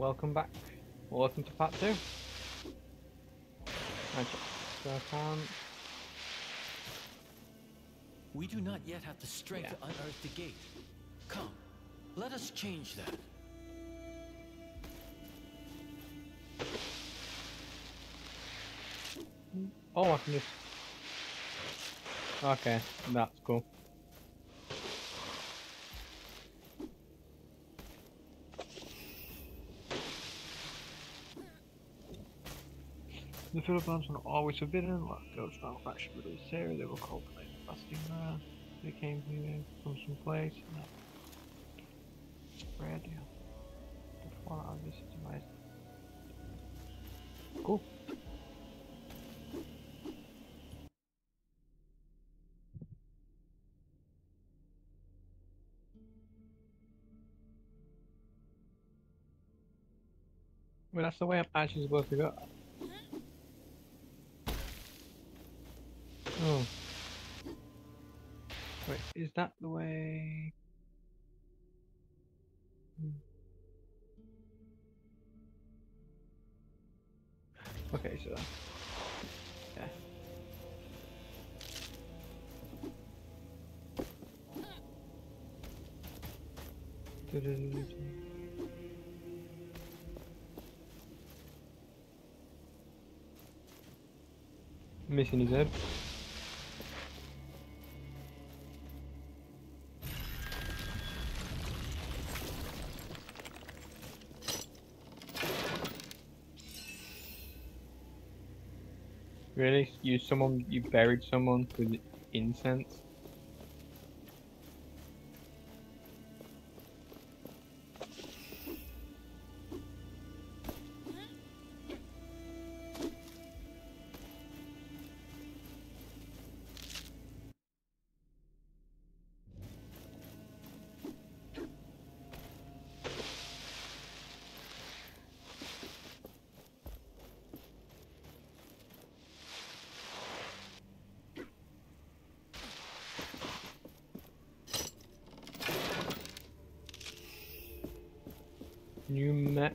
welcome back. Welcome to part 2. Right, so I can't... We do not yet have the strength to unearth the gate. Come, let us change that. Oh, I can just... Okay, that's cool. The field plans were always forbidden, like those found faction with this area, they were called the Bastingar. They came here from some place, and that's a rare deal. Before I was surprised. Cool. Well, that's the way I'm actually supposed to go. Oh. Wait, is that the way? Okay, so... Yeah. Missing his head. Really? You buried someone with incense? You met.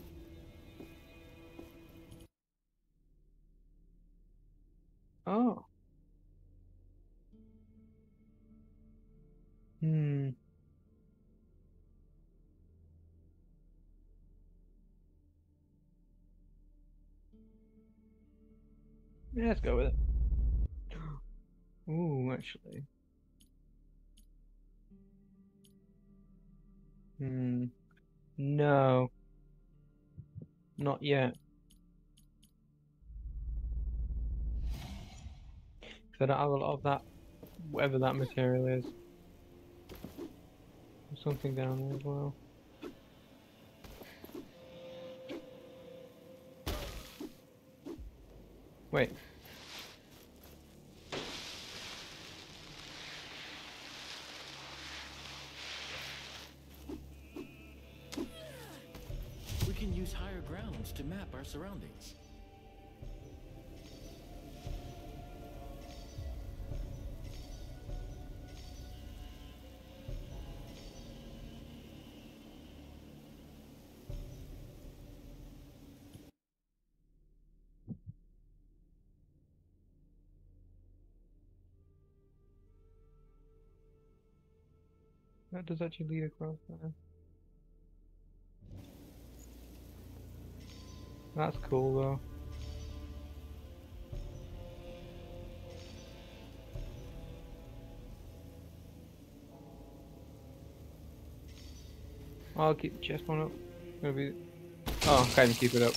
Oh. Yeah, let's go with it. Ooh, actually. No. Not yet. Because I don't have a lot of that, whatever that material is. There's something down there as well. Wait. To map our surroundings. That does actually lead across there. That's cool though. I'll keep the chest one up. Maybe. Oh, kind of keep it up.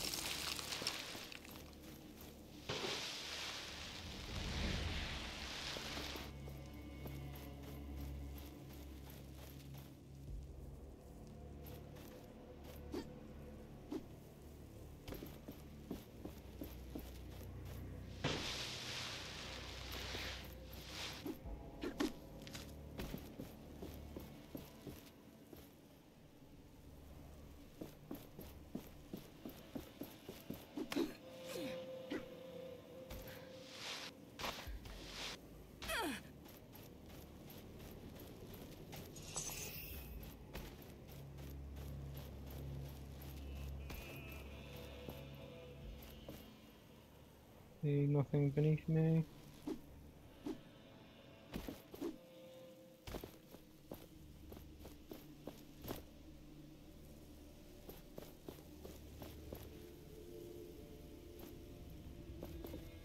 See nothing beneath me.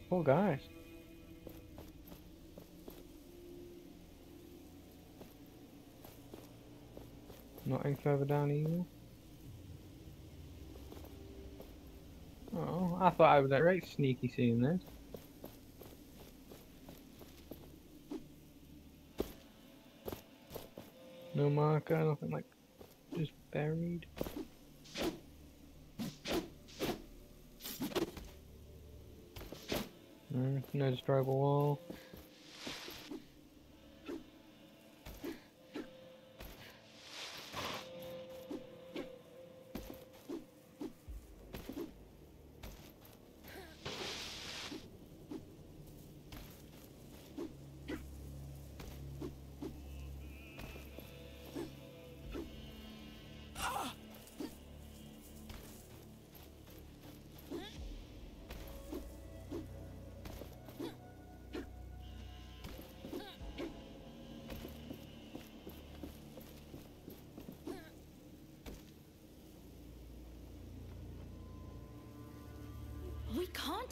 Poor guys. Not any further down either. Oh, I thought I was that right sneaky seeing this. No marker, nothing like just buried. No destroyable wall.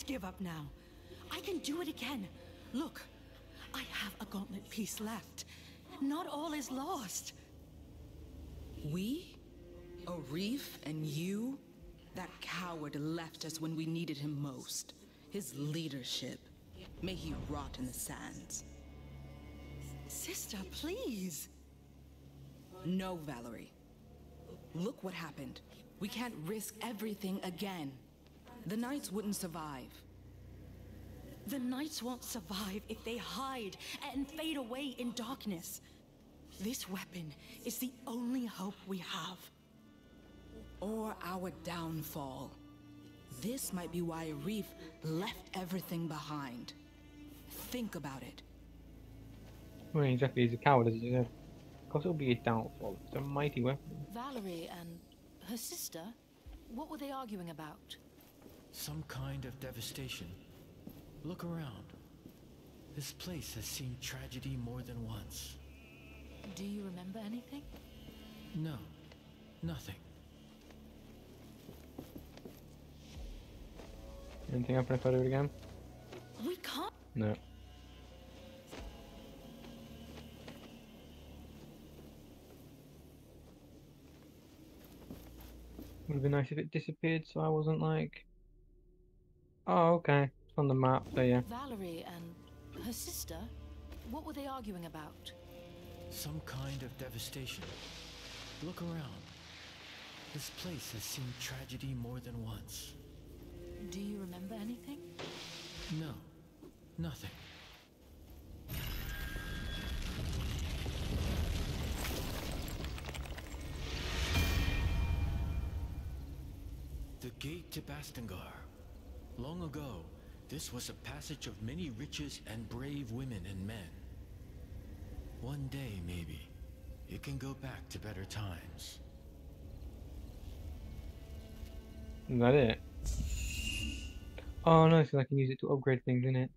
Give up now. I can do it again. Look, I have a gauntlet piece left. Not all is lost. We? Arif and you? That coward left us when we needed him most. His leadership. May he rot in the sands. Sister, please. No, Valerie. Look what happened. We can't risk everything again. The Knights wouldn't survive. The Knights won't survive if they hide and fade away in darkness. This weapon is the only hope we have. Or our downfall. This might be why Reef left everything behind. Think about it. Well, exactly, he's a coward, isn't he? Of course it'll be his downfall. It's a mighty weapon. Valerie and her sister, what were they arguing about? Some kind of devastation. Look around. This place has seen tragedy more than once. Do you remember anything? No, nothing. Anything happen if I do it again? We can't. No. Would have been nice if it disappeared, so I wasn't like. Oh, okay. It's on the map, so yeah. Valerie and her sister, what were they arguing about? Some kind of devastation. Look around. This place has seen tragedy more than once. Do you remember anything? No, nothing. The gate to Bastingar. Long ago, this was a passage of many riches and brave women and men. One day, maybe, it can go back to better times. Is that it? Oh no, so I can use it to upgrade things, innit?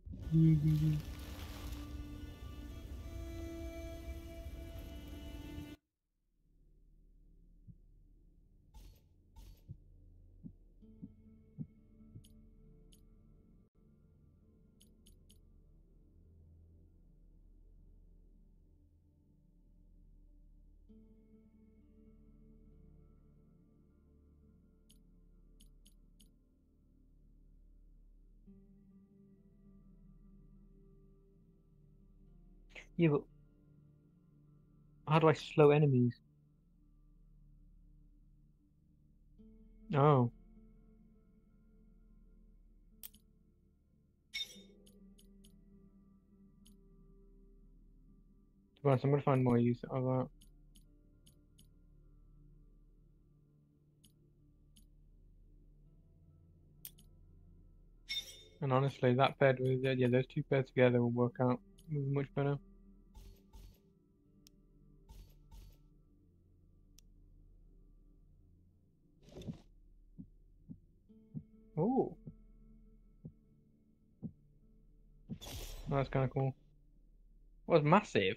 Yeah, but how do I slow enemies? Oh. To be honest, I'm gonna find more use of that. And honestly, that paired with yeah, those two pairs together will work out much better. Oh, That's kind of cool. Well, it's massive.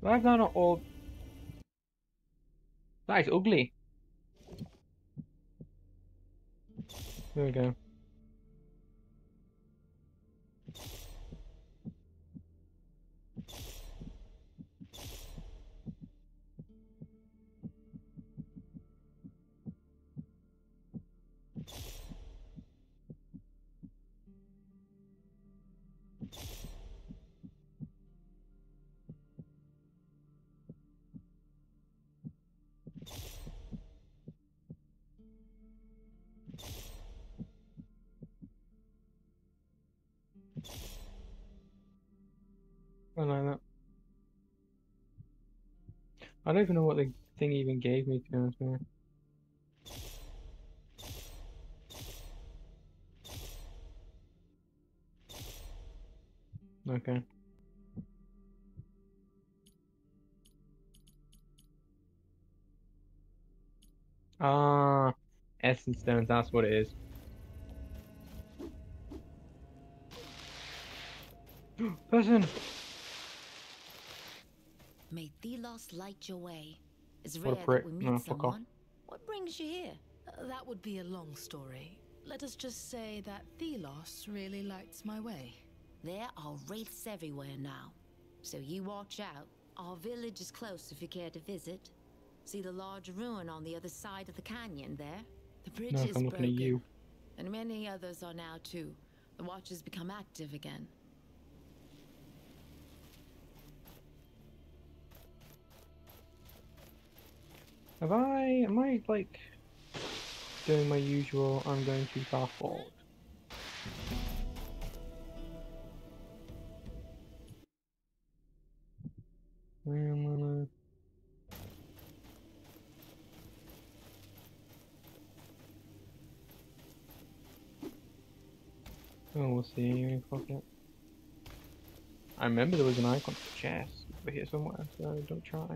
Why is that not all? That is ugly. There we go. I like that. I don't even know what the thing even gave me, to be honest with you. Okay. Ah, essence stones, that's what it is. Person! May Thelos light your way. It's rare that we meet someone. What brings you here? That would be a long story. Let us just say that Thelos really lights my way. There are wraiths everywhere now, so you watch out. Our village is close if you care to visit. See the large ruin on the other side of the canyon there? The bridge is broken, and many others are now too. The Watchers become active again. Have I... am I, like, doing my usual, I'm going too far forward? Where am I? Oh, we'll see. Fuck it. I remember there was an icon for the chest over here somewhere, so don't try.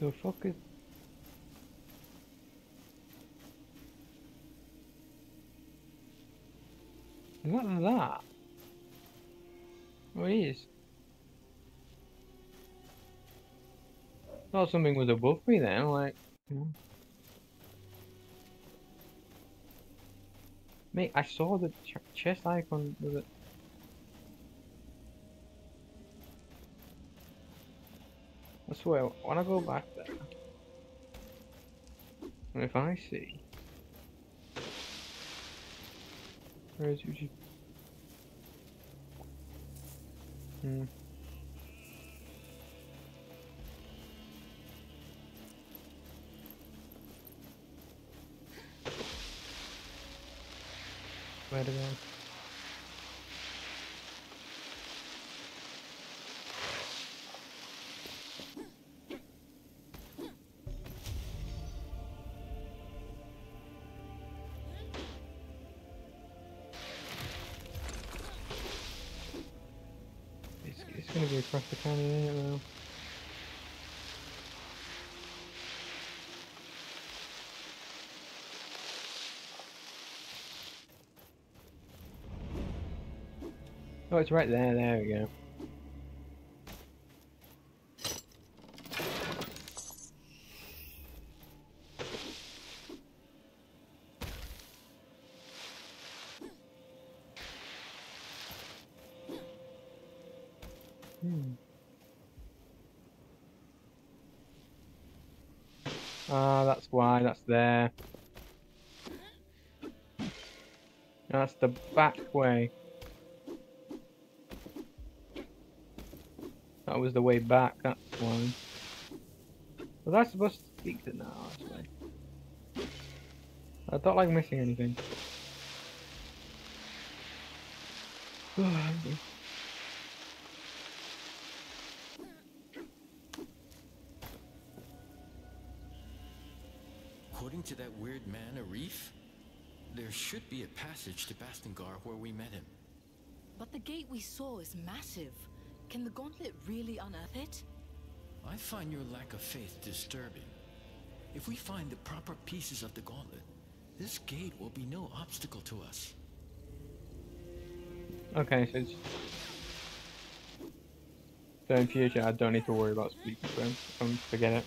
The fuck is... what is that? What is? Thought something was above me then, like... you know. Mate, I saw the chest icon with it. I swear, when I go back there, and if I see, where is it? Hmm. Where did I? Across the canyon, isn't it, though? Oh, it's right there, there we go. Ah, that's why, that's there. That's the back way. That that was the way back, that's why. Was I supposed to speak to now, actually? I don't like missing anything. According to that weird man, Arif, there should be a passage to Bastingar where we met him. But the gate we saw is massive. Can the gauntlet really unearth it? I find your lack of faith disturbing. If we find the proper pieces of the gauntlet, this gate will be no obstacle to us. Okay, so in future I don't need to worry about speaking to him. Forget it.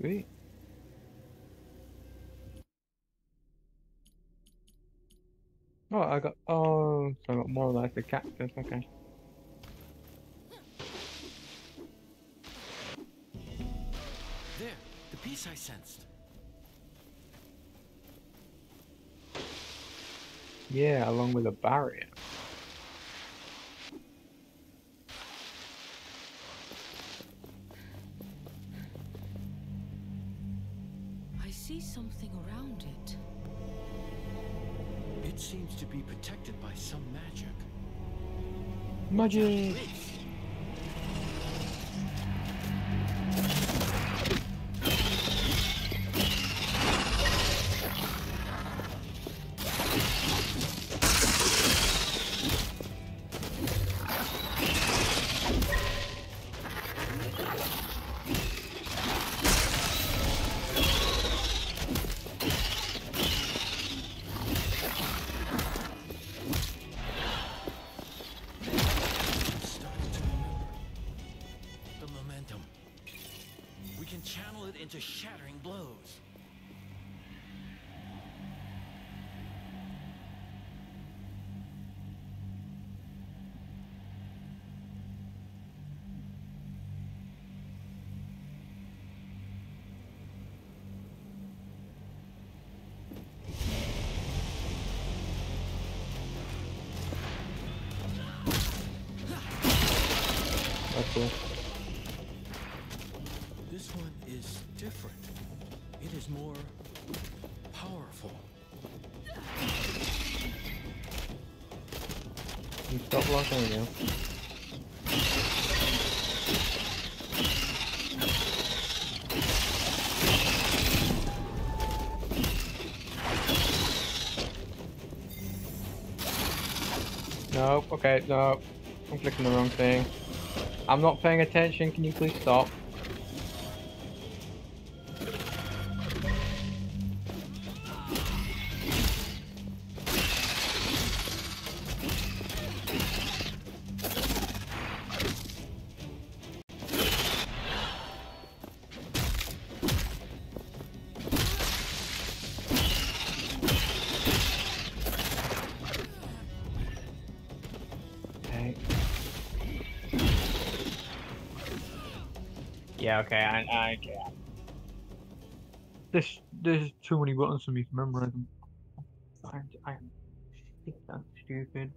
Sweet. Oh, I got. Oh, so I got more like the cactus. Okay. There, the piece I sensed. Yeah, along with a barrier. Something around it. It seems to be protected by some magic. Magic. Into shattering blows. That's cool. This one is different. It is more powerful. You stop blocking now. No, okay, no. I'm clicking the wrong thing. I'm not paying attention. Can you please stop? Yeah, okay, I get. There's too many buttons for me to memorize them. I'm so stupid.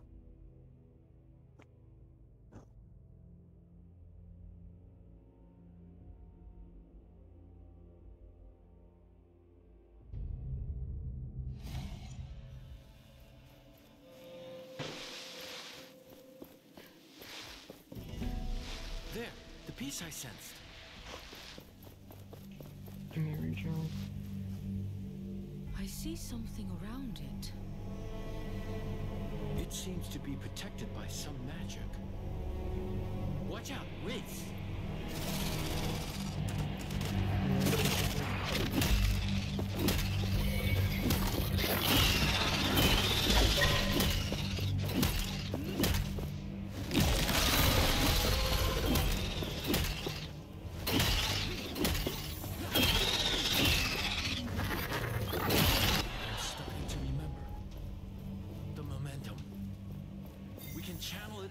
There, the piece I sensed. I see something around it. It seems to be protected by some magic. Watch out, Reef!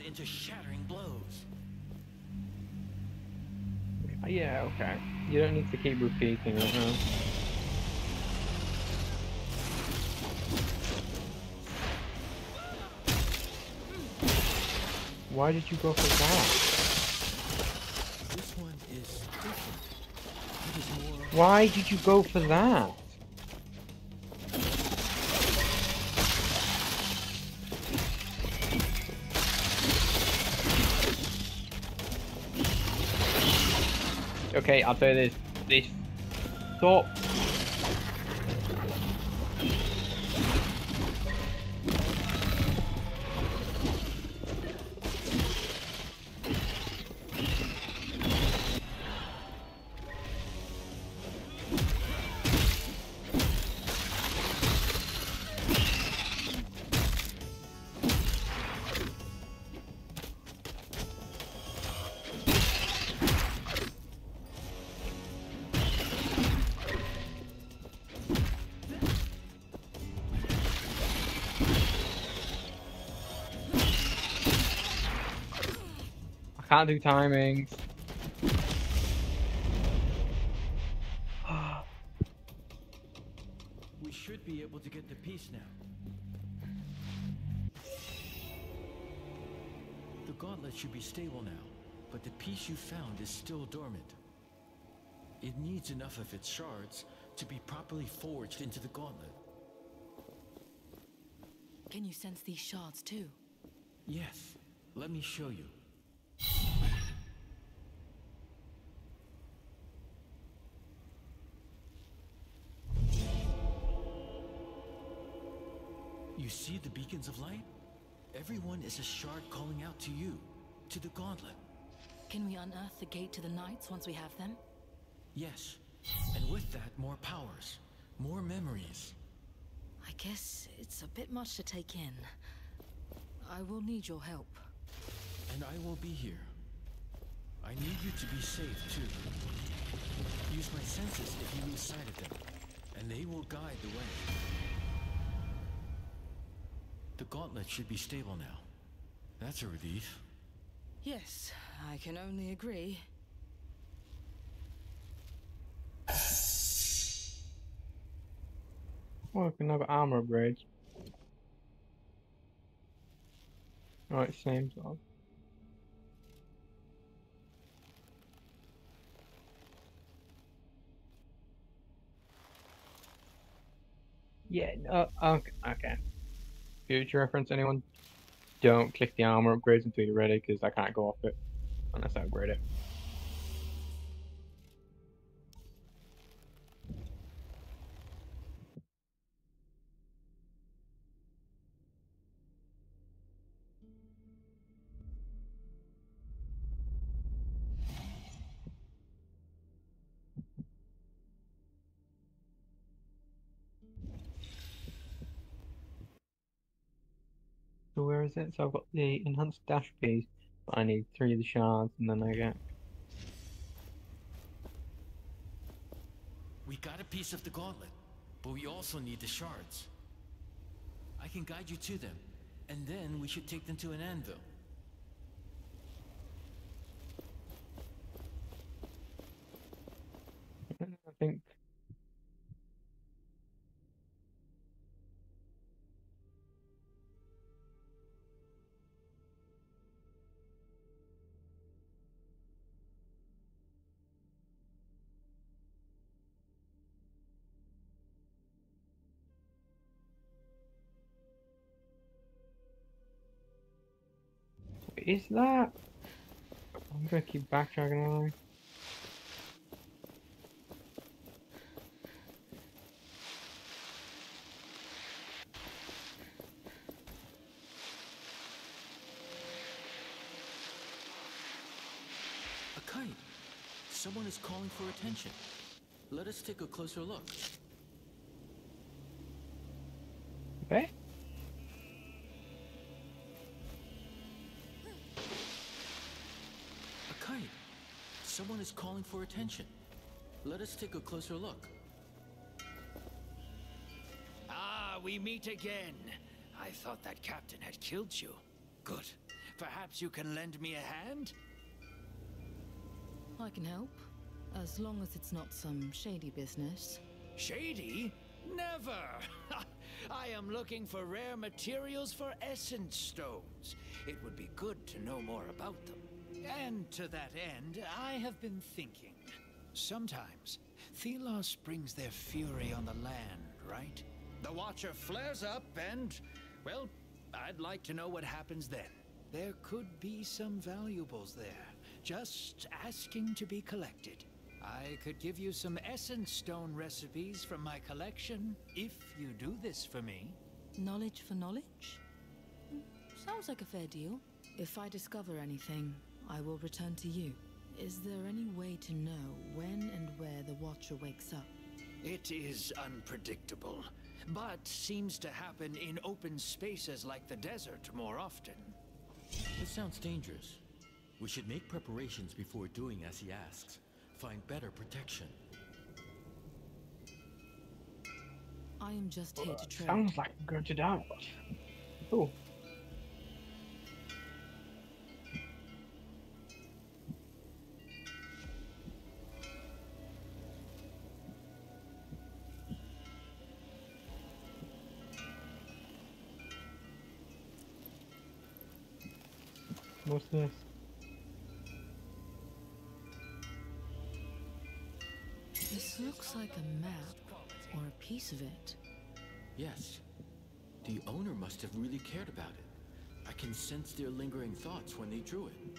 Into shattering blows. Yeah, okay. You don't need to keep repeating it, huh? Why did you go for that? This one is different. It is more... Why did you go for that? Okay, I'll do this. Stop. Can't do timings. We should be able to get the piece now. The gauntlet should be stable now, but the piece you found is still dormant. It needs enough of its shards to be properly forged into the gauntlet. Can you sense these shards too? Yes. Let me show you. You see the beacons of light? Everyone is a shard calling out to you, to the gauntlet. Can we unearth the gate to the knights once we have them? Yes, and with that, more powers, more memories. I guess it's a bit much to take in. I will need your help. And I will be here. I need you to be safe, too. Use my senses if you lose sight of them, and they will guide the way. The gauntlet should be stable now. That's a relief. Yes, I can only agree. Well, another armor upgrade. Alright, same song. Yeah, no, okay. Future reference, anyone? Don't click the armor upgrades until you're ready, because I can't go off it unless I upgrade it. Where is it? So I've got the enhanced dash piece, but I need 3 of the shards, and then I get... We got a piece of the gauntlet, but we also need the shards. I can guide you to them, and then we should take them to an anvil. I think... Is that? I'm gonna keep backtracking, aren't I? A kite. Someone is calling for attention. Let us take a closer look. Okay. Someone is calling for attention. Let us take a closer look. Ah, we meet again. I thought that captain had killed you. Good. Perhaps you can lend me a hand? I can help. As long as it's not some shady business. Shady? Never! I am looking for rare materials for essence stones. It would be good to know more about them. And to that end, I have been thinking. Sometimes, Thelos brings their fury on the land, right? The Watcher flares up and, well, I'd like to know what happens then. There could be some valuables there, just asking to be collected. I could give you some essence stone recipes from my collection, if you do this for me. Knowledge for knowledge? Sounds like a fair deal. If I discover anything, I will return to you. Is there any way to know when and where the Watcher wakes up? It is unpredictable, but seems to happen in open spaces like the desert more often. This sounds dangerous. We should make preparations before doing as he asks. Find better protection. I am just here to trade. Sounds like I'm going to die. Cool. What's this? This looks like a map, or a piece of it. Yes. The owner must have really cared about it. I can sense their lingering thoughts when they drew it.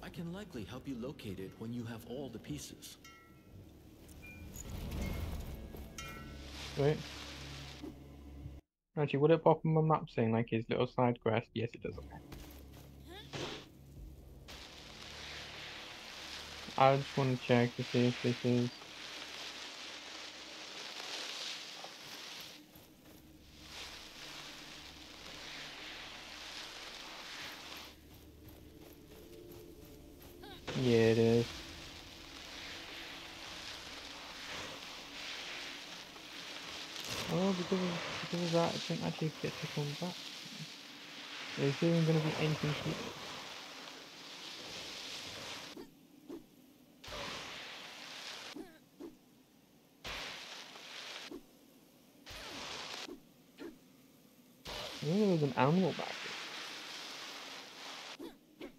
I can likely help you locate it when you have all the pieces. Wait. Actually, would it pop on the map saying like his little side quest? Yes, it does. Okay. I just want to check to see if this is... Yeah, it is. Oh, because of that, I think I actually get to come back. There's even going to be anything here. I think there was an animal back here.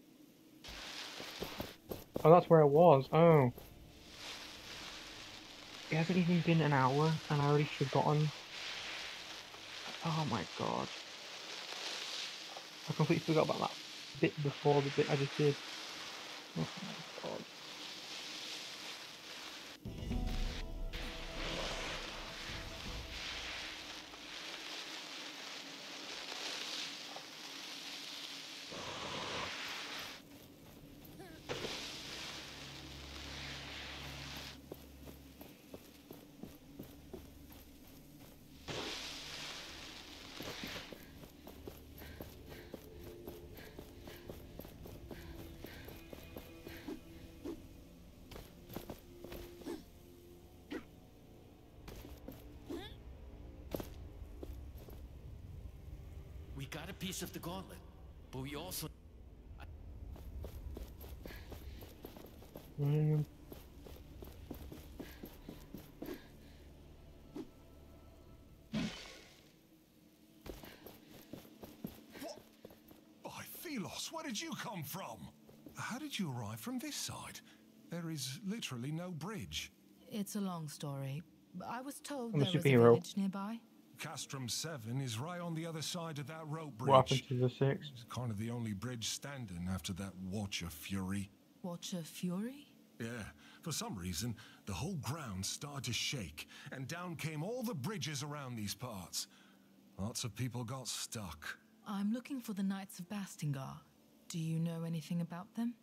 Oh, that's where it was. Oh. It hasn't even been an hour and I already forgotten. Oh my god. I completely forgot about that bit before the bit I just did. Oh my god. Got a piece of the gauntlet, but we also What? By Thelos, where did you come from? How did you arrive from this side? There is literally no bridge. It's a long story. I was told there was a village nearby. Castrum VII is right on the other side of that rope bridge. What happened to the 6? It's kind of the only bridge standing after that Watcher fury. Watcher fury? Yeah. For some reason, the whole ground started to shake, and down came all the bridges around these parts. Lots of people got stuck. I'm looking for the Knights of Bastingar. Do you know anything about them?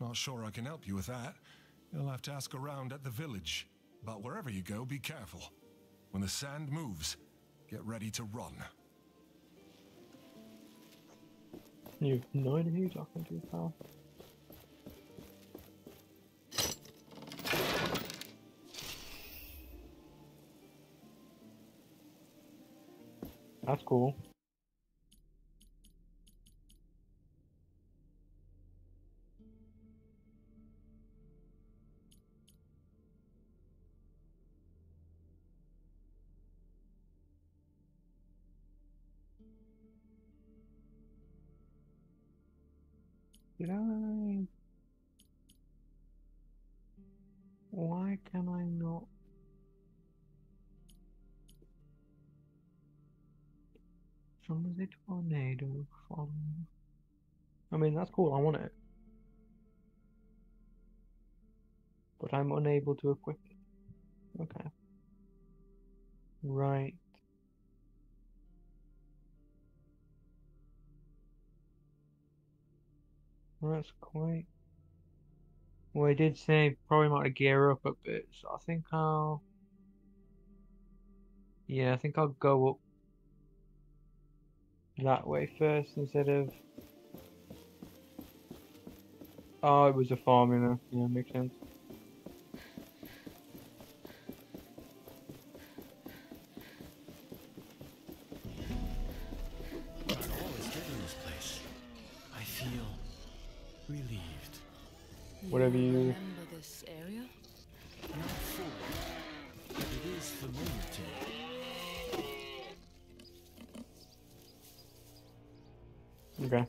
Not sure I can help you with that. You'll have to ask around at the village. But wherever you go, be careful. When the sand moves, get ready to run. You've no idea who you're talking to, pal. That's cool. 9. Why can I not? Some of the tornado from. I mean, that's cool, I want it. But I'm unable to equip it. Okay. Right. Well, that's quite. Well, I did say probably might have gear up a bit, so I think I'll. Yeah, I think I'll go up that way first instead of. Oh, it was a farm, you know. Yeah, makes sense. Whatever you remember this area? Not sure, but it is familiar to me. Okay.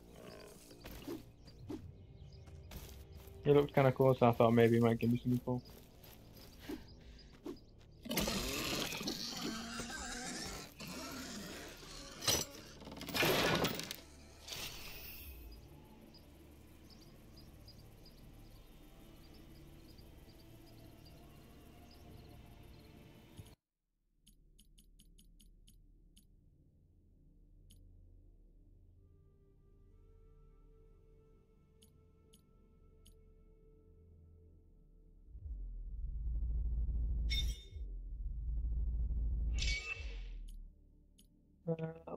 It looked kinda cool, so I thought maybe it might give me some info.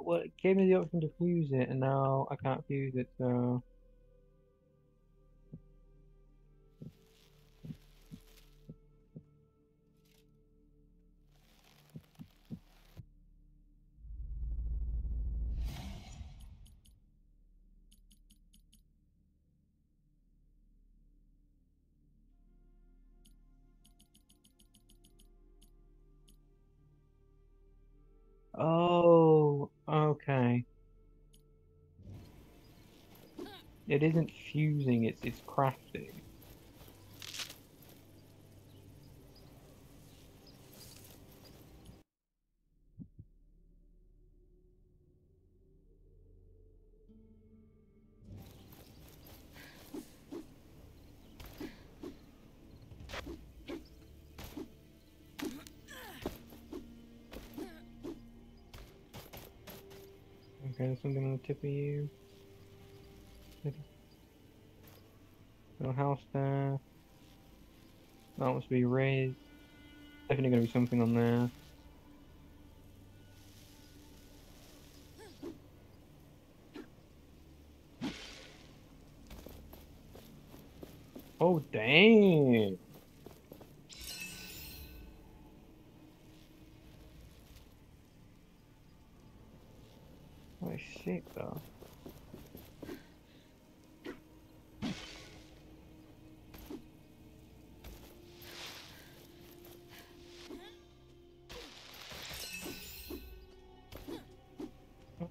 Well, it gave me the option to fuse it, and now I can't fuse it, so... Oh, okay. It isn't fusing, it's crafting. Okay, there's something on the tip of you. Little house there. That must be raised. Definitely gonna be something on there. Oh, dang! Shit, though.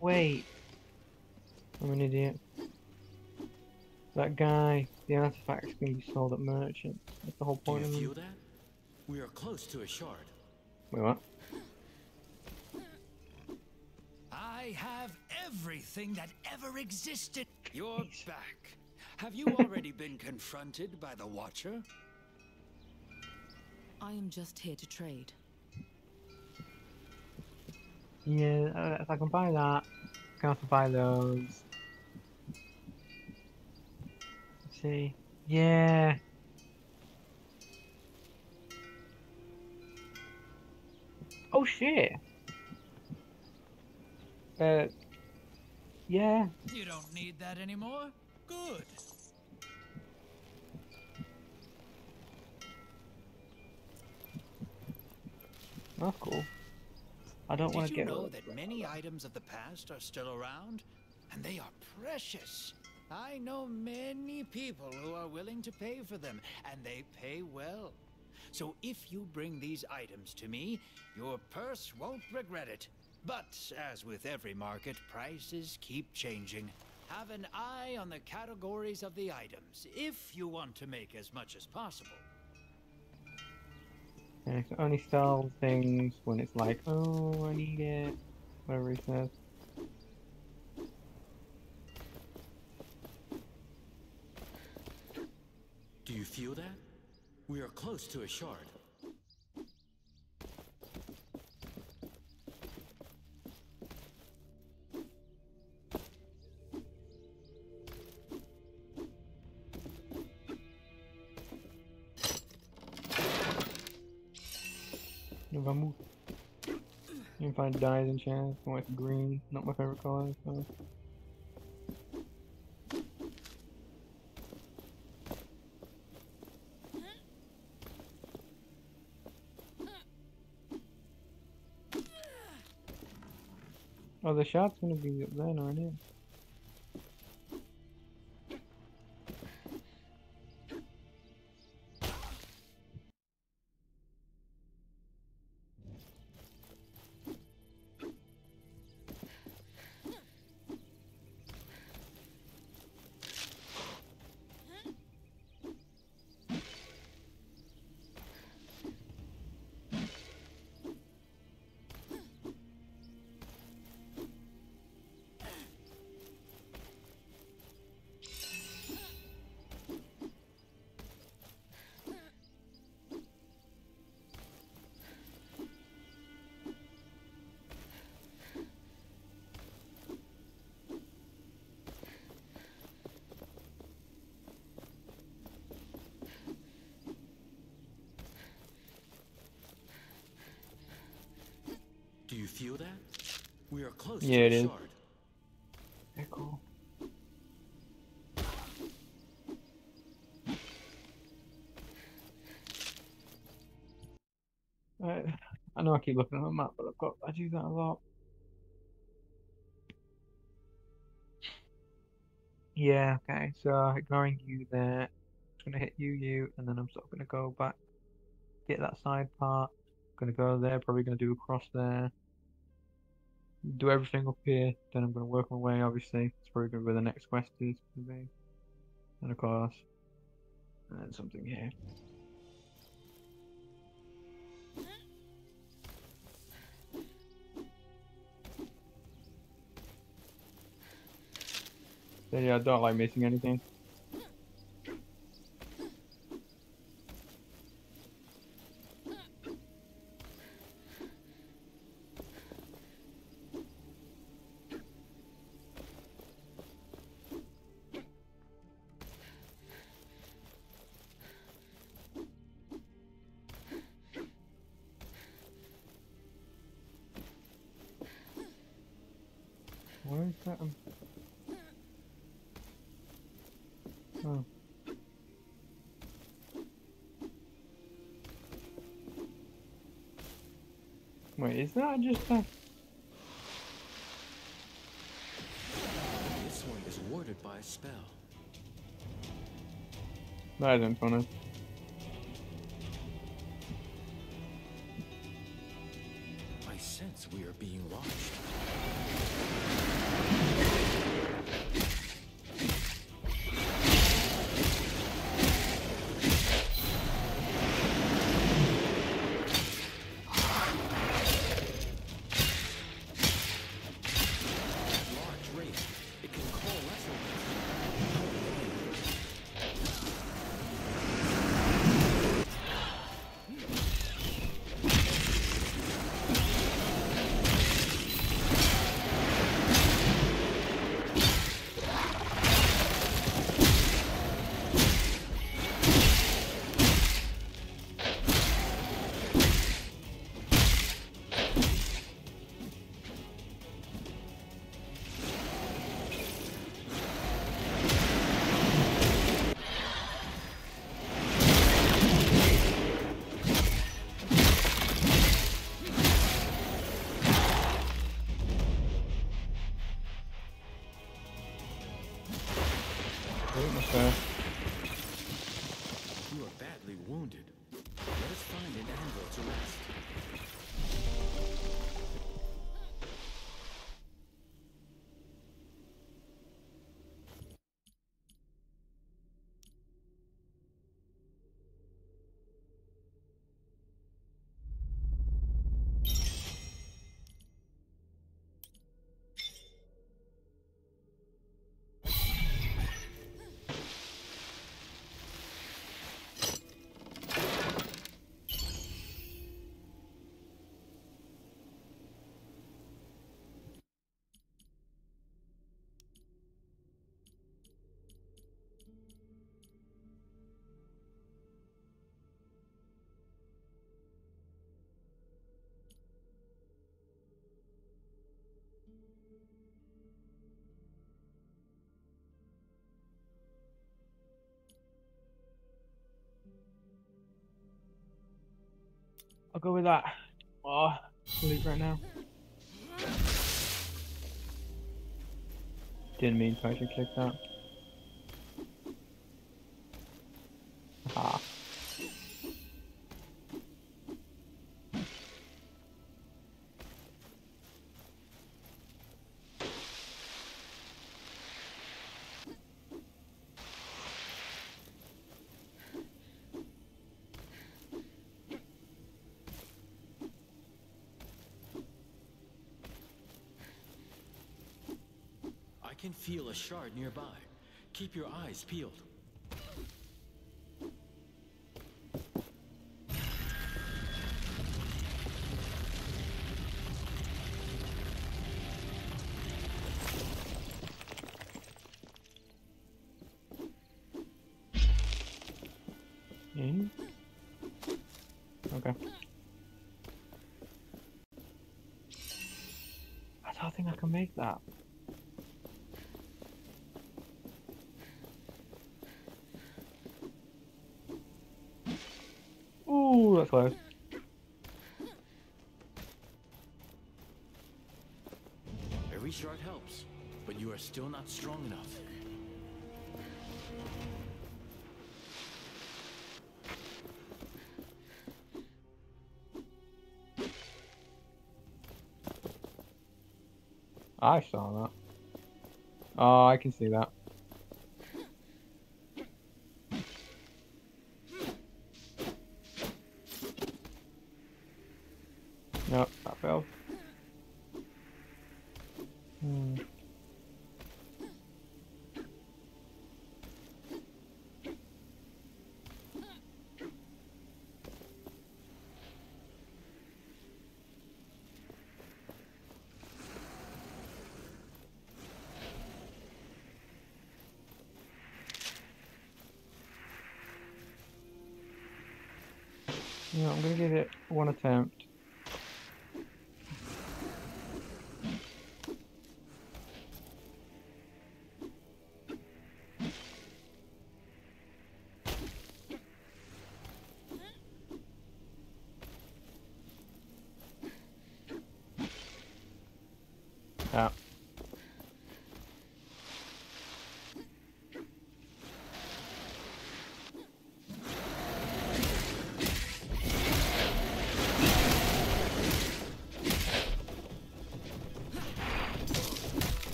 Wait, I'm an idiot. That guy, the artifact's gonna be sold at merchant. That's the whole point of it. We are close to a shard. Wait, what? I have everything that ever existed. You're back. Have you already been confronted by the Watcher? I am just here to trade. Yeah, if I can buy that, I can also buy those. Let's see. Yeah. Oh shit. Yeah. You don't need that anymore? Good. That's cool. I don't want to get... Did you know that many items of the past are still around? And they are precious. I know many people who are willing to pay for them, and they pay well. So if you bring these items to me, your purse won't regret it. But, as with every market, prices keep changing. Have an eye on the categories of the items, if you want to make as much as possible. And I can only sell things when it's like, oh, I need it, whatever he says. Do you feel that? We are close to a shard. November. You can find dyes and chance. I went green, not my favorite color. So. Oh, the shop's gonna be up then, aren't it? Do you feel that? We are close to the shard. Yeah, cool. I know I keep looking at the map, but I do that a lot. Yeah, okay, so ignoring you there, I'm gonna hit you, and then I'm sort of gonna go back, get that side part, gonna go there, probably gonna do a cross there. Do everything up here, then I'm going to work my way, obviously. It's probably going to be where the next quest is going to be. And of course, and something here. So yeah, I don't like missing anything. Where is that? Oh. Wait, is that just a... This one is warded by a spell. That isn't funny. I sense we are being watched. go with that. Oh, leave right now. Didn't mean to actually click that. Ah. I can feel a shard nearby. Keep your eyes peeled. Okay. I don't think I can make that. That's close. Every shard helps, but you are still not strong enough. I saw that. Oh, I can see that. Nope, that failed. Yeah, I'm gonna give it one attempt.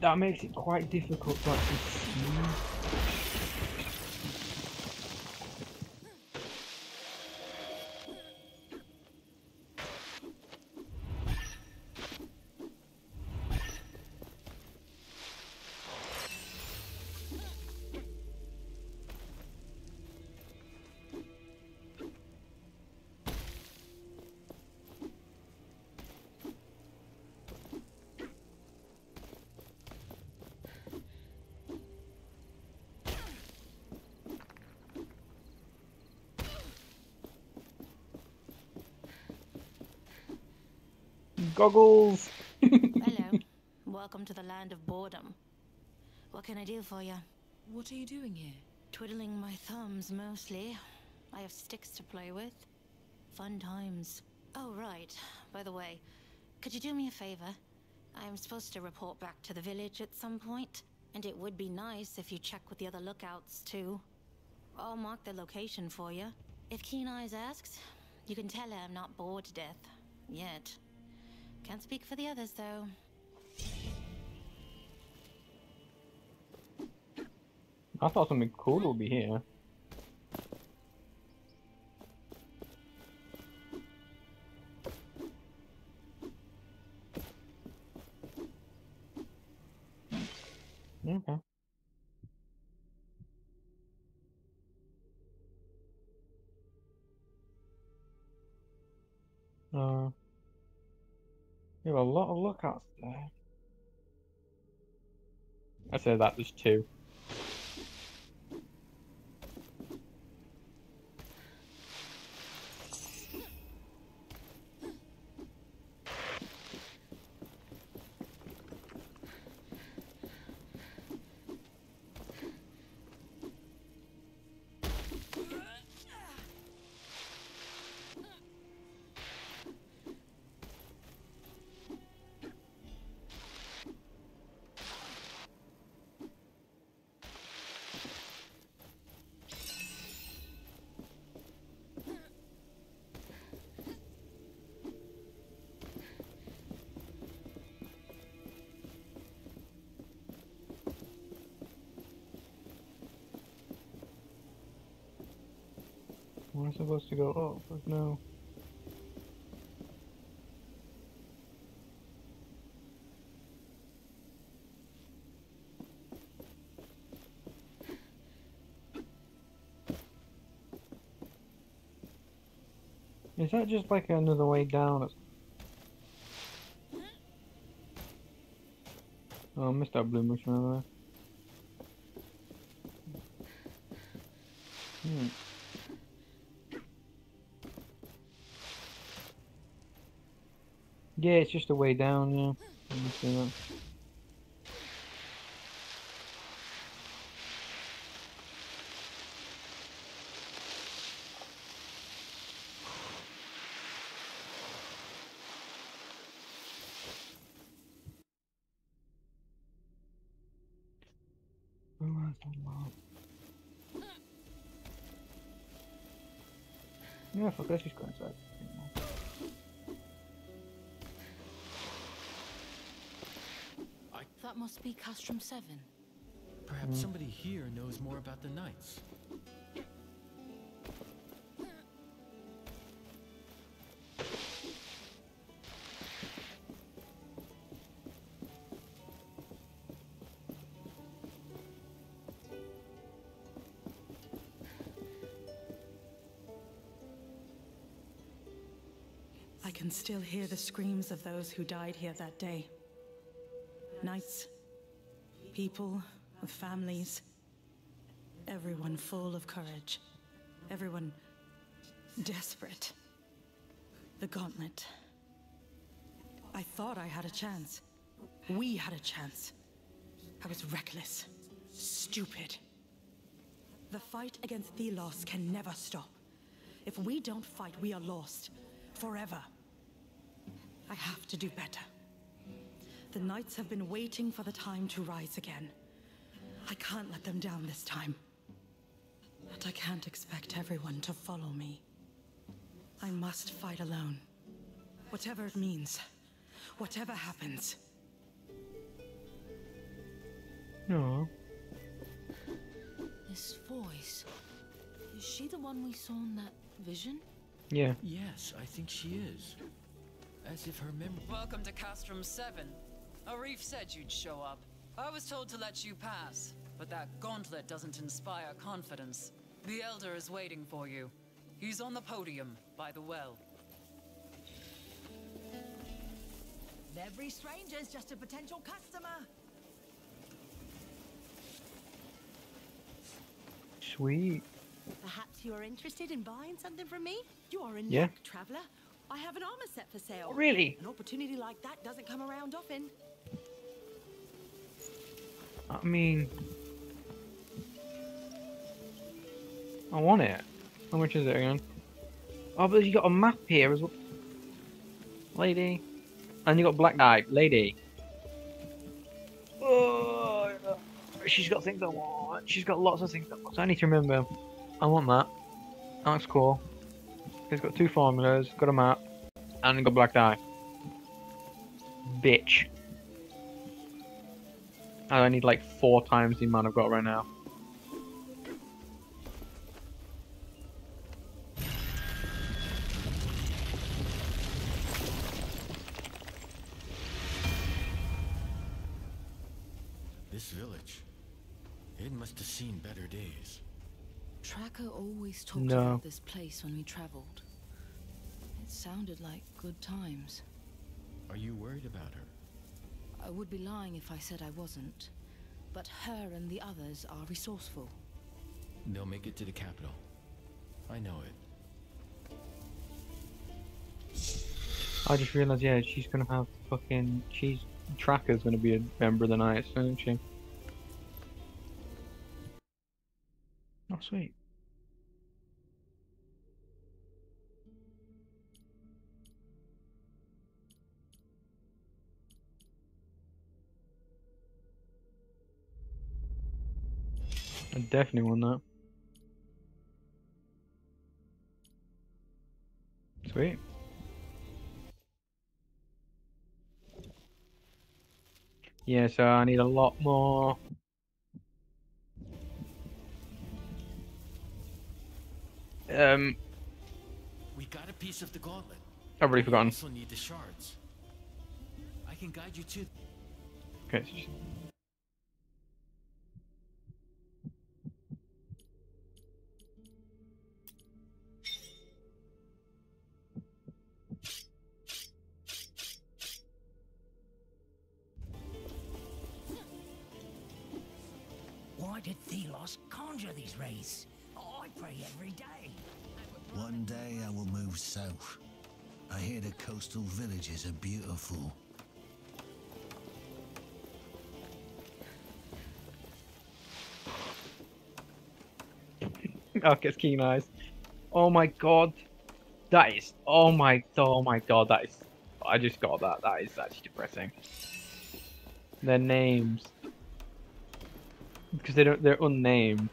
That makes it quite difficult to actually goggles. Hello. Welcome to the land of boredom. What can I do for you? What are you doing here? Twiddling my thumbs, mostly. I have sticks to play with. Fun times. Oh, right. By the way, could you do me a favor? I'm supposed to report back to the village at some point, and it would be nice if you check with the other lookouts, too. I'll mark the location for you. If Keen Eyes asks, you can tell her I'm not bored to death. Yet. Can't speak for the others, though. I thought something cool would be here. Okay. You have a lot of lookouts there. I say that, there's two. We're supposed to go up, but no. Is that just like another way down? Oh, I missed that blue mushroom over there. Yeah, it's just a way down, yeah. I can see that. Yeah, fuck, let's just go inside. That must be Castrum VII. Perhaps somebody here knows more about the knights. I can still hear the screams of those who died here that day. Knights, people with families, everyone full of courage, everyone desperate. The gauntlet. I thought I had a chance. We had a chance. I was reckless, stupid. The fight against Thelos can never stop. If we don't fight, we are lost. Forever. I have to do better. The knights have been waiting for the time to rise again. I can't let them down this time. But I can't expect everyone to follow me. I must fight alone. Whatever it means. Whatever happens. No. This voice. Is she the one we saw in that vision? Yeah. Yes, I think she is. As if her memory... Welcome to Castrum VII. Arif said you'd show up. I was told to let you pass, but that gauntlet doesn't inspire confidence. The Elder is waiting for you. He's on the podium, by the well. Every stranger's just a potential customer. Sweet. Perhaps you're interested in buying something from me? You are in luck, traveler. I have an armor set for sale. Oh, really? An opportunity like that doesn't come around often. I mean... I want it. How much is it again? Oh, but you got a map here as well. Lady. And you got Black Knight. Lady. Oh, she's got things I want. She's got lots of things I want. So I need to remember. I want that. That looks cool. It's got two formulas, got a map, and got Black Dye. Bitch. I need like 4 times the amount I've got right now. This village, it must have seen better days. Tracker always talked about this place when we traveled. It sounded like good times. Are you worried about her? I would be lying if I said I wasn't. but her and the others are resourceful. They'll make it to the capital. I know it. I just realized, yeah, she's gonna have fucking... She's... Tracker's gonna be a member of the night, isn't she? Oh, sweet. I definitely want that. Sweet. Yeah, so I need a lot more. We got a piece of the gauntlet. I've already forgotten. We also need the shards. I can guide you to. Okay. Why did Thelos conjure these rays? Oh, I pray every day. One day I will move south. I hear the coastal villages are beautiful. Arkus Keen Eyes. Oh my god. That is... Oh my god, that is... I just got that. That is actually depressing. Their names... Because they're unnamed,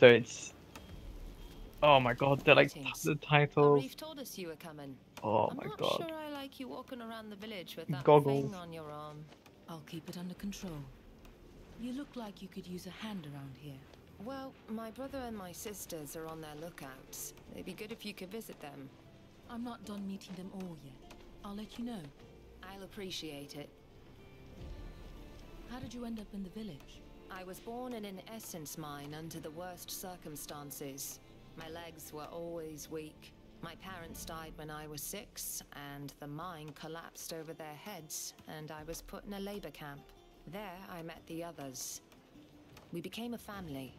so it's. Oh my god, they're like the titles. Arif told us you were coming. Oh my god. I'm not sure I like you walking around the village with that thing on your arm. I'll keep it under control. You look like you could use a hand around here. Well, my brother and my sisters are on their lookouts. It'd be good if you could visit them. I'm not done meeting them all yet. I'll let you know. I'll appreciate it. How did you end up in the village? I was born in an essence mine under the worst circumstances. My legs were always weak. My parents died when I was 6, and the mine collapsed over their heads, and I was put in a labor camp. There I met the others. We became a family.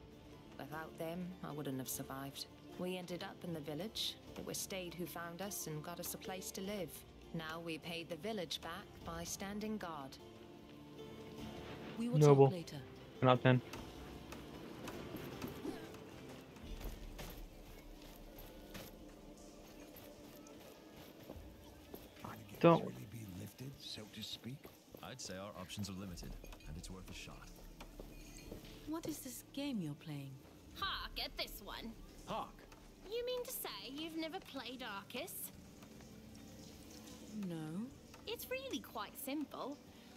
Without them, I wouldn't have survived. We ended up in the village. It was Stade who found us and got us a place to live. Now we paid the village back by standing guard. We will talk later. Not then. Don't really be lifted, so to speak. I'd say our options are limited, and it's worth a shot. What is this game you're playing? Hark at this one. Hark. You mean to say you've never played Arkus? No. It's really quite simple.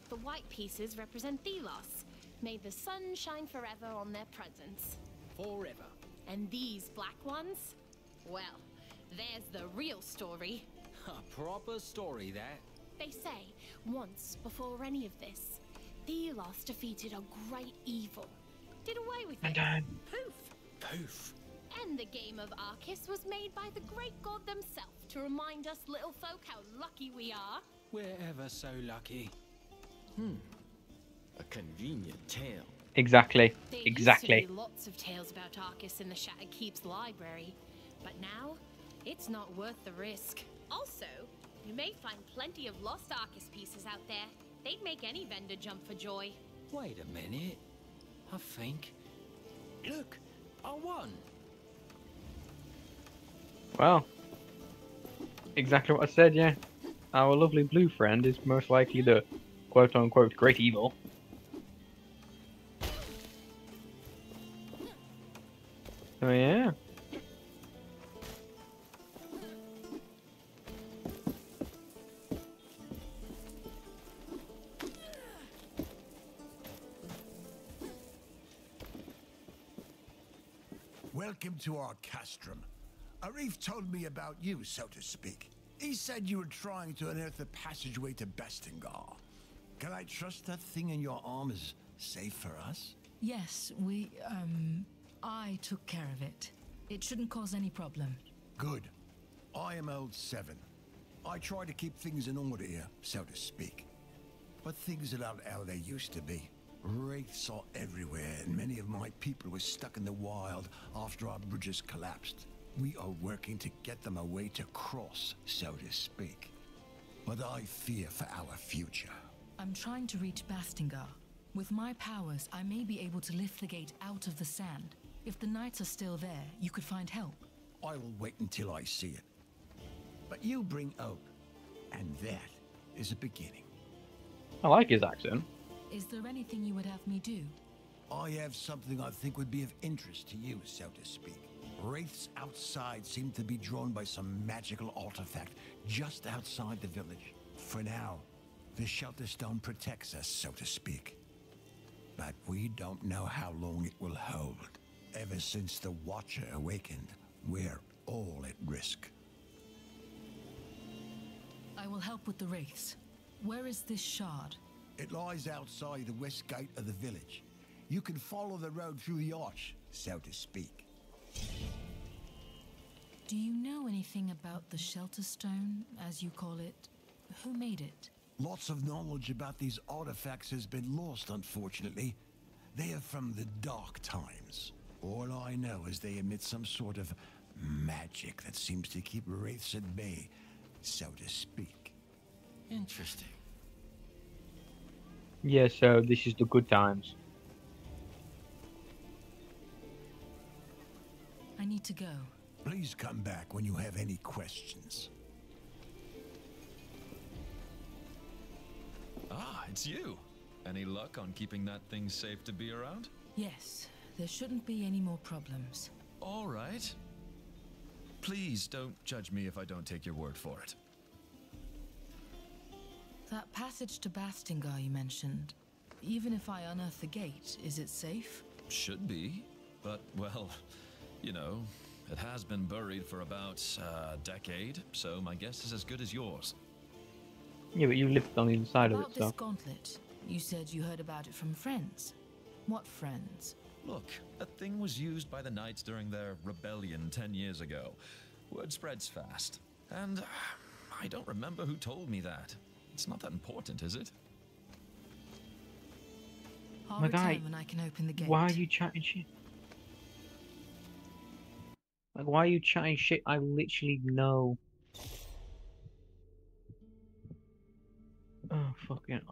The white pieces represent Thelos. May the sun shine forever on their presence. Forever. And these black ones? Well, there's the real story. A proper story, that. They say, once before any of this, Thelos defeated a great evil. Did away with it. Poof. Poof. And the game of Arkus was made by the great god themselves to remind us little folk how lucky we are. We're ever so lucky. Hmm. A convenient tale. Exactly. There used to be lots of tales about Arkus in the Shatter Keeps library, but now it's not worth the risk. Also, you may find plenty of lost Arkus pieces out there. They'd make any vendor jump for joy. Wait a minute. I think. Look, I won. Well, exactly what I said. Yeah, our lovely blue friend is most likely the quote-unquote great evil. So yeah. Welcome to our Castrum. Arif told me about you, so to speak. He said you were trying to unearth a passageway to Bastingar. Can I trust that thing in your arm is safe for us? Yes, we, I took care of it. It shouldn't cause any problem. Good. I am Old Seven. I try to keep things in order here, so to speak. But things are not how they used to be. Wraiths are everywhere, and many of my people were stuck in the wild after our bridges collapsed. We are working to get them a way to cross, so to speak. But I fear for our future. I'm trying to reach Bastingar. With my powers, I may be able to lift the gate out of the sand. If the knights are still there, you could find help. I will wait until I see it. But you bring hope, and that is a beginning. I like his accent. Is there anything you would have me do? I have something I think would be of interest to you, so to speak. Wraiths outside seem to be drawn by some magical artifact just outside the village. For now, the Shelter Stone protects us, so to speak. But we don't know how long it will hold. Ever since the Watcher awakened, we're all at risk. I will help with the wraiths. Where is this shard? It lies outside the west gate of the village. You can follow the road through the arch, so to speak. Do you know anything about the Shelter Stone, as you call it? Who made it? Lots of knowledge about these artifacts has been lost, unfortunately. They are from the Dark Times. All I know is they emit some sort of magic that seems to keep wraiths at bay, so to speak. Interesting. Yeah, so this is the good times. I need to go. Please come back when you have any questions. Ah, it's you. Any luck on keeping that thing safe to be around? Yes, there shouldn't be any more problems. All right. Please don't judge me if I don't take your word for it. That passage to Bastingar you mentioned, even if I unearth the gate, is it safe? Should be, but, well, you know, it has been buried for about a decade, so my guess is as good as yours. Yeah, but you lived on the inside of it, so... About this gauntlet, you said you heard about it from friends. What friends? Look, that thing was used by the knights during their rebellion 10 years ago. Word spreads fast, and I don't remember who told me that. It's not that important, is it? My guy, why are you chatting shit? Like, why are you chatting shit? I literally know. Oh, fuck it.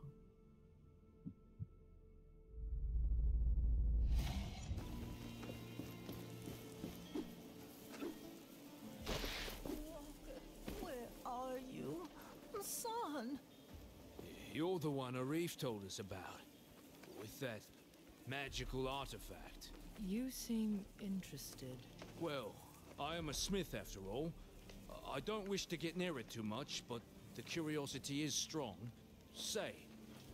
Walker, where are you? Son! You're the one Arif told us about, with that magical artifact. You seem interested. Well, I am a smith after all. I don't wish to get near it too much, but the curiosity is strong. Say,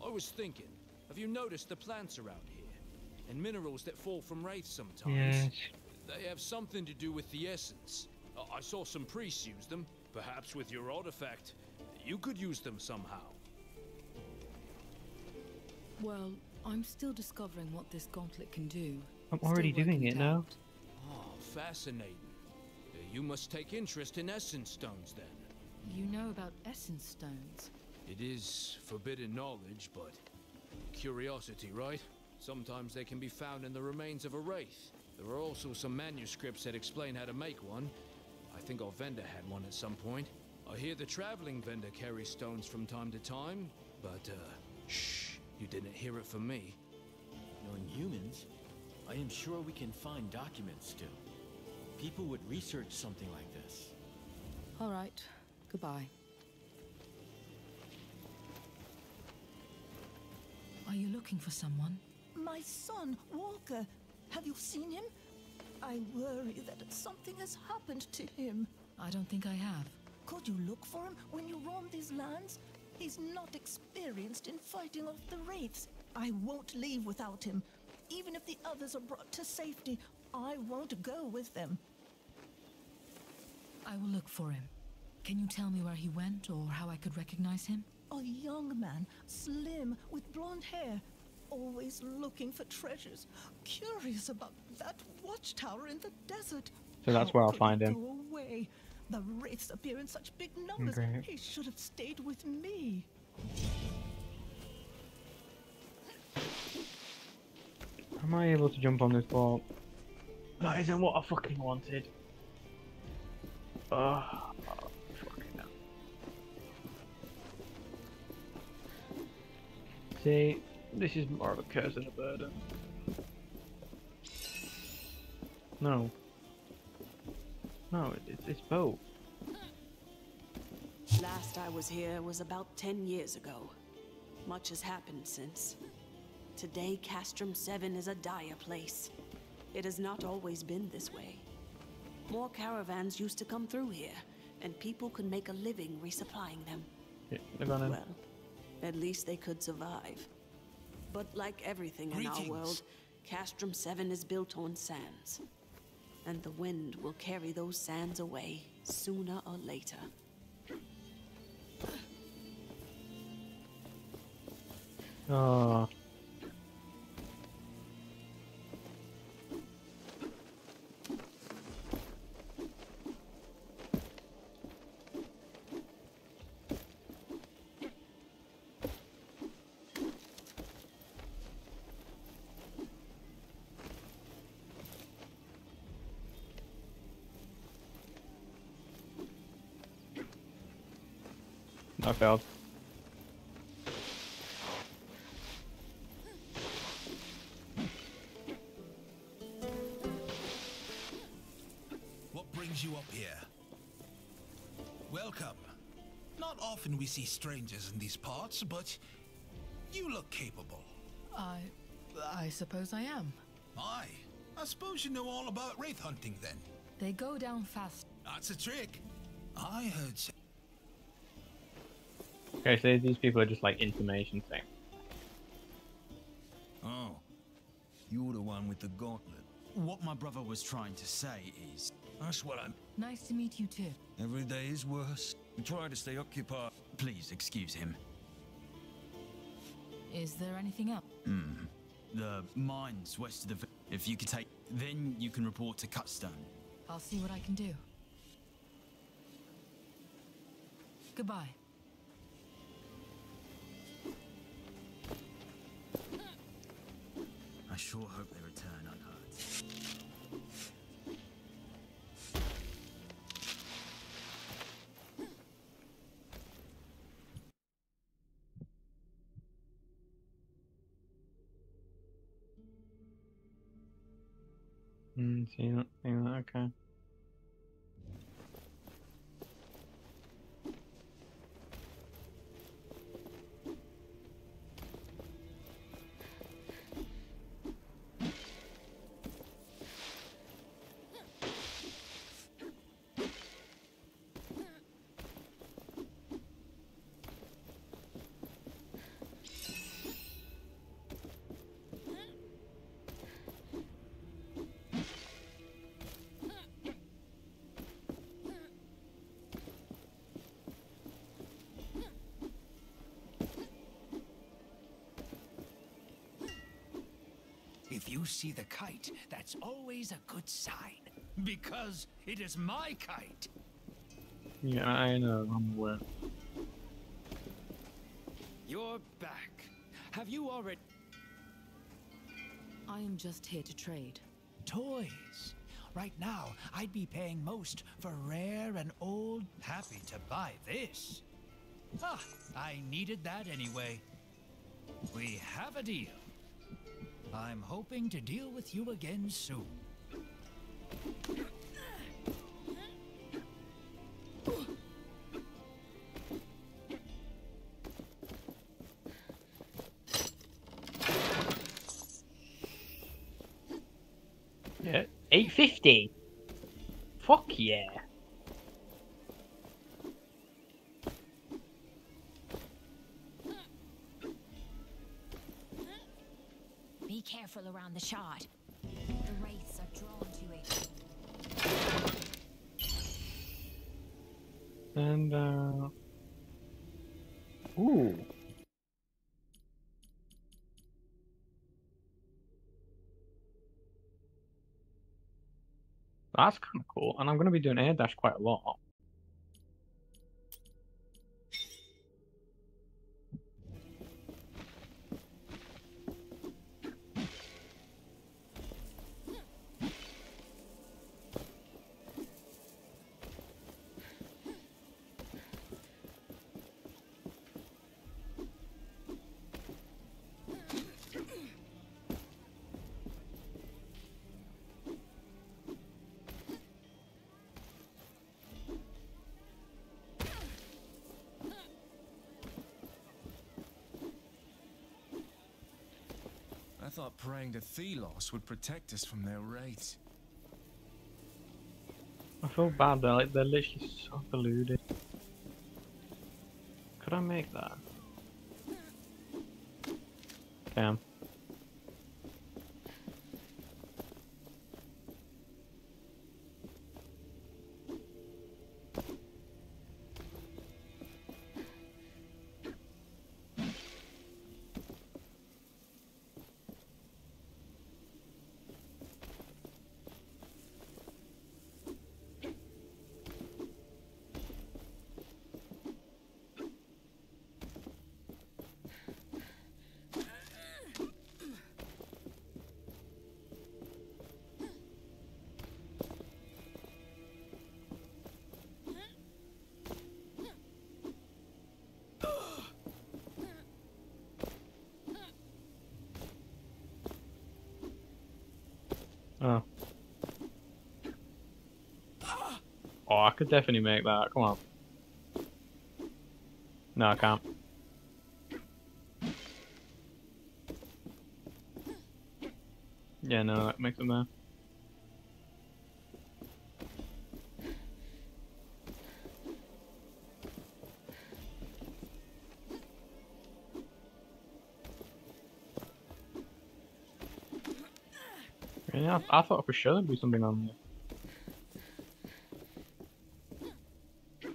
I was thinking, have you noticed the plants around here? And minerals that fall from wraiths sometimes? Yes. They have something to do with the essence. I saw some priests use them, perhaps with your artifact. You could use them somehow. Well, I'm still discovering what this gauntlet can do. I'm already doing it now. Oh, fascinating. You must take interest in essence stones, then. You know about essence stones? It is forbidden knowledge, but curiosity, right? Sometimes they can be found in the remains of a wraith. There are also some manuscripts that explain how to make one. I think our vendor had one at some point. I hear the traveling vendor carries stones from time to time, but, shh. You didn't hear it from me. Knowing humans, I am sure we can find documents still. People would research something like this. All right. Goodbye. Are you looking for someone? My son, Walker. Have you seen him? I worry that something has happened to him. I don't think I have. Could you look for him when you roam these lands? He's not experienced in fighting off the wraiths. I won't leave without him. Even if the others are brought to safety, I won't go with them. I will look for him. Can you tell me where he went or how I could recognize him? A young man, slim, with blonde hair, always looking for treasures, curious about that watchtower in the desert. So that's where I'll find him. Go away. The wraiths appear in such big numbers. Great. He should have stayed with me. Am I able to jump on this ball? That isn't what I fucking wanted. Oh, fucking hell. See, this is more of a curse than a burden. No. No, it's both. Last I was here was about 10 years ago. Much has happened since. Today, Castrum VII is a dire place. It has not always been this way. More caravans used to come through here, and people could make a living resupplying them. Yeah, well, at least they could survive. But like everything in our world, Castrum VII is built on sands. And the wind will carry those sands away, sooner or later. Oh. I failed. What brings you up here? Welcome. Not often we see strangers in these parts, but you look capable. I suppose I am. Aye. I suppose you know all about wraith hunting then. They go down fast. That's a trick. I heard. Okay, so these people are just like information thing. Oh, you're the one with the gauntlet. What my brother was trying to say is, that's what I'm. Nice to meet you too. Every day is worse. We try to stay occupied. Please excuse him. Is there anything else? The mines west of the. If you could take, then you can report to Cutstone. I'll see what I can do. Goodbye. I sure hope they return unhurt. See that thing? Okay. If you see the kite, that's always a good sign. Because it is my kite. Yeah, I know, I'm aware. You're back. Have you already? I am just here to trade. Toys. Right now, I'd be paying most for rare and old. Happy to buy this. Ah, I needed that anyway. We have a deal. I'm hoping to deal with you again soon. Yeah, 850. Fuck yeah. Careful around the shard. The wraiths are drawn to it. And ooh. That's kind of cool, and I'm going to be doing air dash quite a lot. thought praying to Thelos would protect us from their raids. I feel bad, they're literally so deluded. Could I make that? Damn. Oh. Oh, I could definitely make that, come on. No, I can't. Yeah, no, that makes it there. Yeah, I thought for sure there'd be something on there.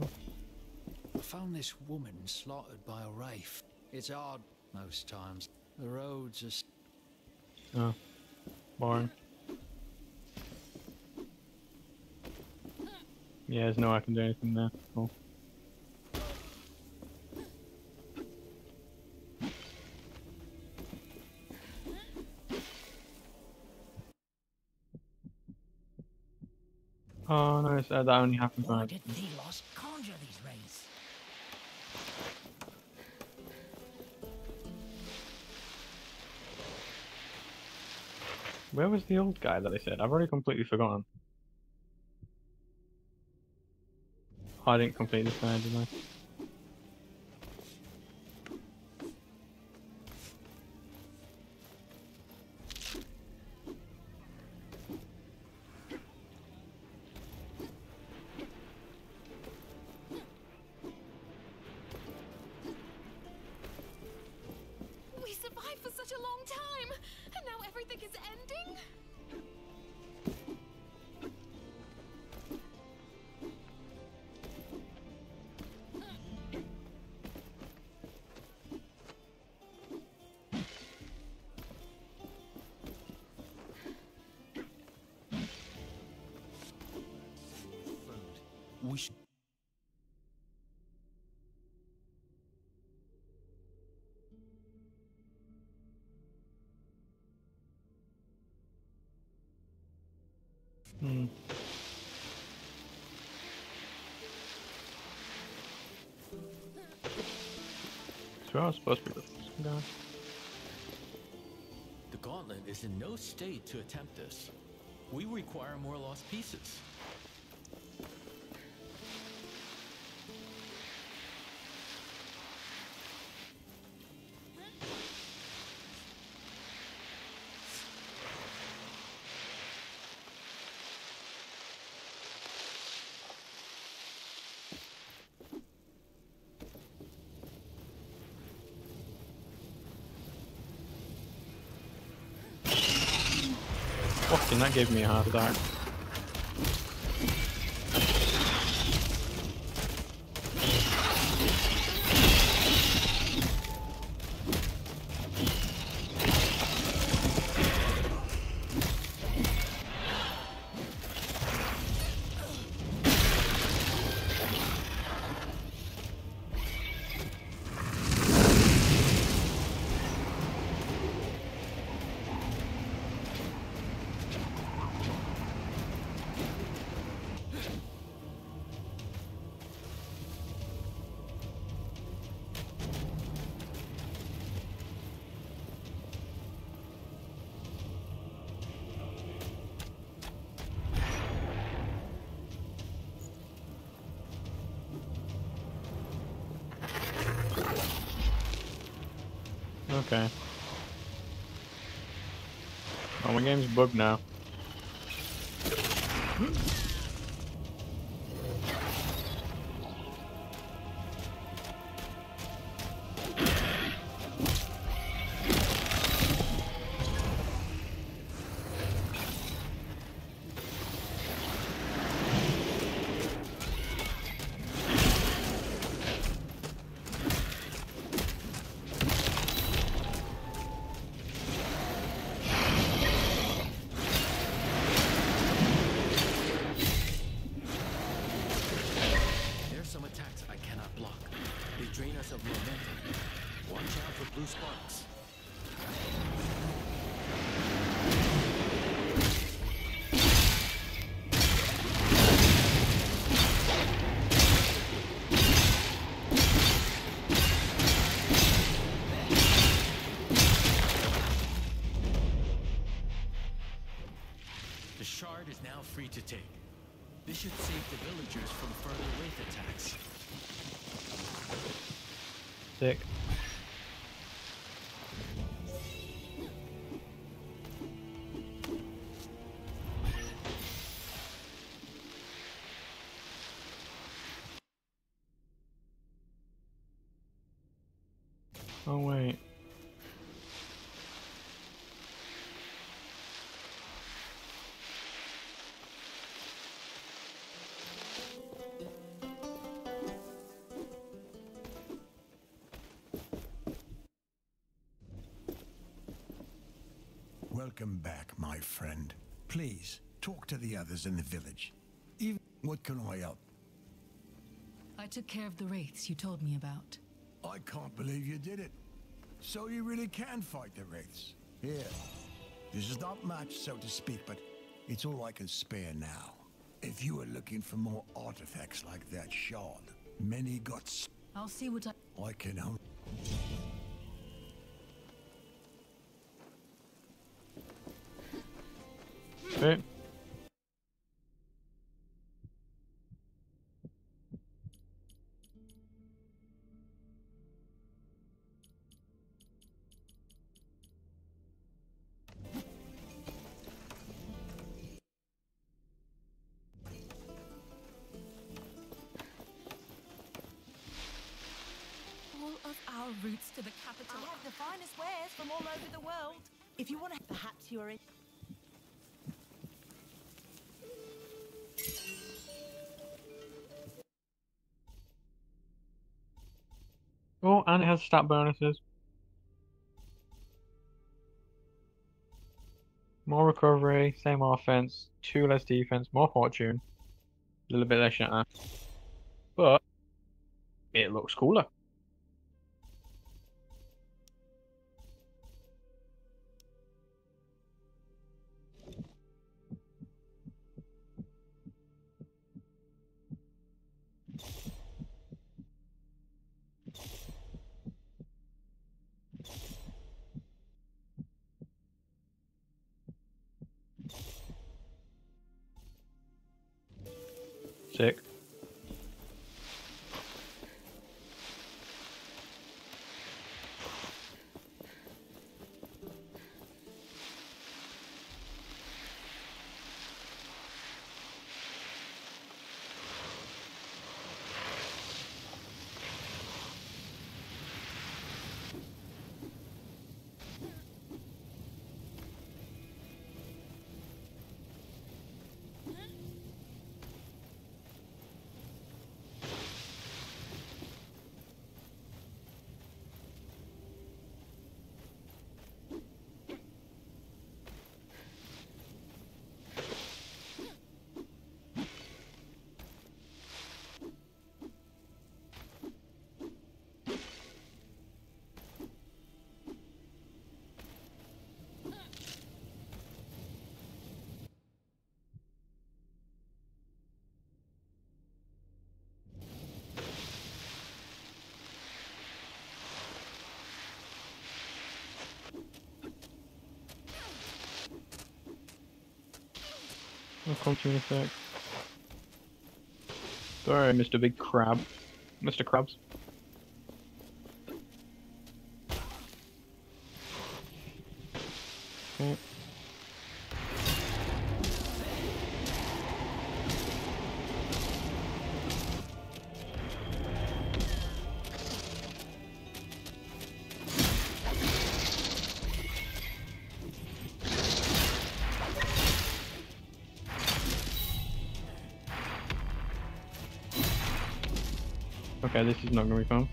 Oh. I found this woman slaughtered by a Reef. It's hard most times. The roads are... Oh. Boring. Yeah, there's no way I can do anything there. Cool. Oh no, that only happens when I did Thelos conjure these rays? Where was the old guy that they said? I've already completely forgotten. I didn't complete this round, did I? We survived for such a long time, and now everything is ending. Hmm. So I was supposed to be with no. The gauntlet is in no state to attempt this. We require more lost pieces. Fucking, that gave me a heart attack. Okay. Oh, my game's bugged now. Free to take. This should save the villagers from further wraith attacks. Sick. Oh wait. Welcome back, my friend. Please, talk to the others in the village. Even what can I help? I took care of the wraiths you told me about. I can't believe you did it. So you really can fight the wraiths. Here. This is not much, so to speak, but it's all I can spare now. If you were looking for more artifacts like that shard, many got... I'll see what I can only... Okay. All of our routes to the capital. I have the finest wares from all over the world. If you want to, perhaps you are in. Oh, and it has stat bonuses. More recovery, same offense, 2 less defense, more fortune, a little bit less shatter. But it looks cooler. Sick. I'll come to you in a sec. Sorry, Mr. Big Crab. Mr. Krabs. Okay, this is not gonna be fun.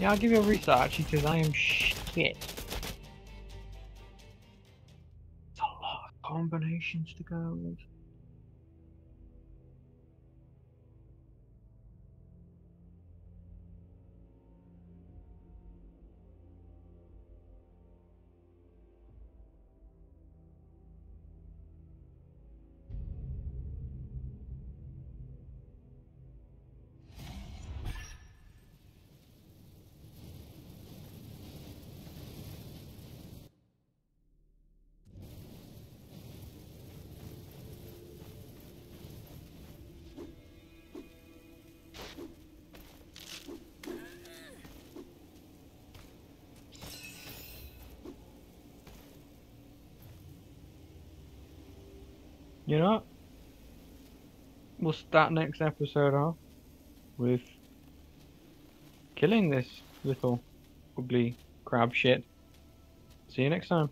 Yeah, I'll give you a reset actually, because I am shit. It's a lot of combinations to go with. You know what? We'll start next episode off with killing this little ugly crab shit. See you next time.